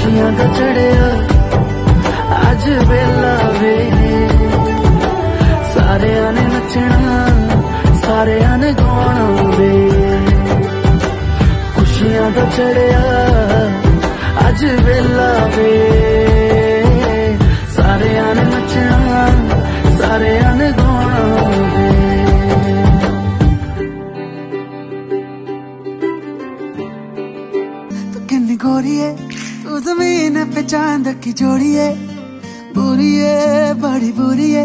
खुशियां दा चढ़िया अज वेला वे, सारिया ने नचना सारिया ने गाना वे। खुशियां दा चढ़िया अज वेला वे, सारिया ने नचना सारिया ने गाना वे। किन्नी गोरी है तू जमीन पे चांद की जोड़ी है, बुरी है बड़ी बुरी है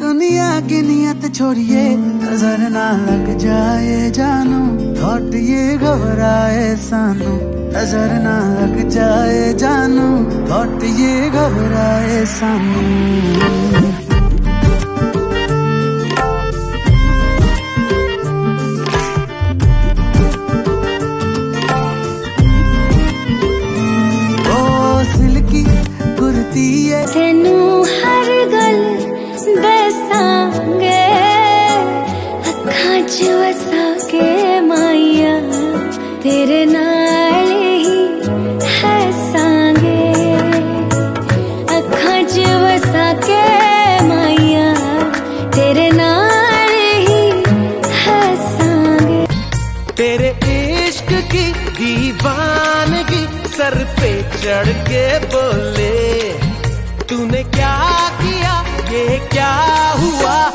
दुनिया की नियत छोड़िए। नजर ना लग जाए जानू थोट ये घबराए सानू, नजर ना लग जाए जानू थोट ये घबराए सानू। तेनू हर गल दसांगे अखां च वसा के माइया, तेरे नाल ही हसांगे अखां च वसा के माइया, तेरे नाल ही हसांगे। तेरे इश्क की दीवानगी सर पे चढ़ के बोले, तूने क्या किया ये क्या हुआ